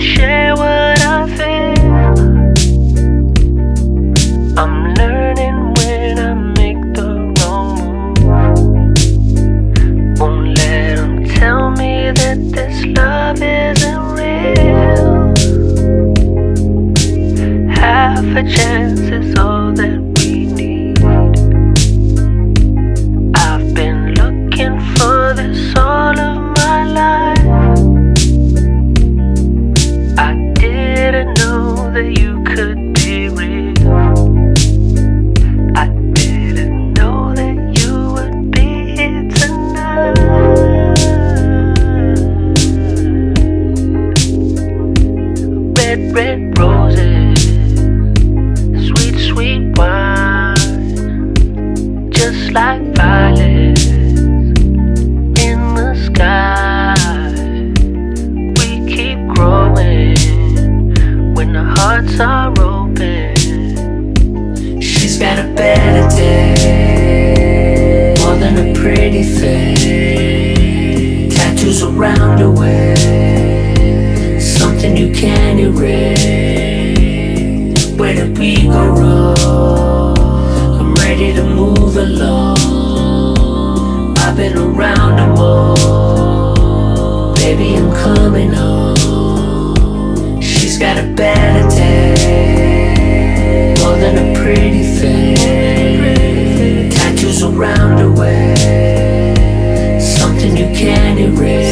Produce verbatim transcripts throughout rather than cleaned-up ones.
share what I feel. I'm learning when I make the wrong move. Won't let them tell me that this love isn't real. Half a chance is all that we need. I've been looking for this all of my life. Red roses, sweet, sweet wine, just like violets in the sky. We keep growing when our hearts are open. She's got a better day, more than a pretty face. Tattoos around her waist, something you can't erase. Where did we go wrong? I'm ready to move along. I've been around them all, baby, I'm coming home. She's got a better day, more than a pretty face. Tattoos around her waist, something you can't erase.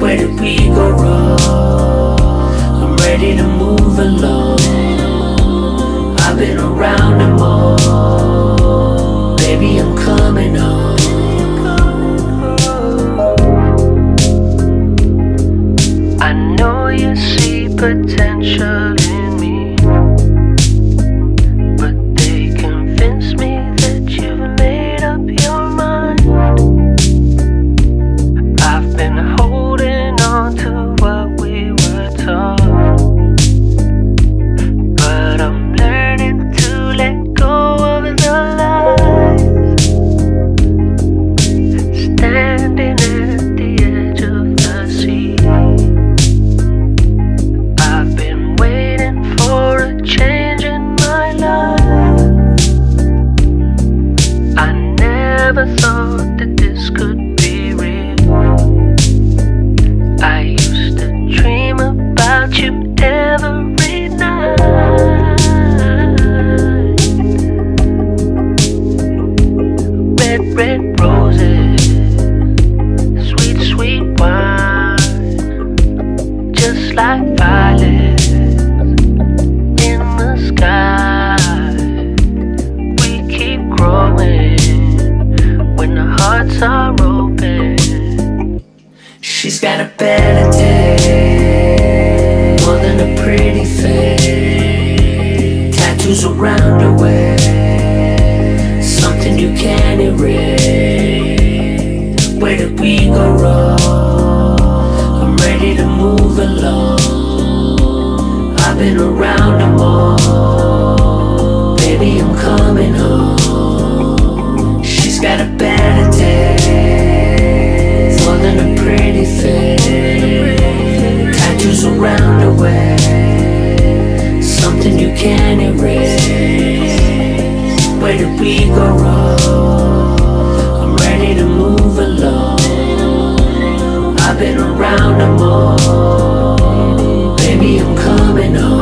Where did we go wrong? I'm ready to move along. I've been around them all, baby, I'm coming home. I know you see potential in me, but they convince me that you've made up your mind. I've been holding to what we were taught, but I'm learning to let go of the lies. Standing at the edge of the sea, I've been waiting for a change in my life. I never thought that this could red roses, sweet, sweet wine, just like violets in the sky. We keep growing when our hearts are open. She's got a better day, more than a pretty face. Tattoos around her waist, something you can't erase. Where did we go wrong? I'm ready to move along. I've been around them all, baby, I'm coming home. She's got a better day, more than a pretty face. Tattoos around her waist, something you can't erase. Where did we go wrong? I'm ready to move along. I've been around them all, baby, I'm coming home.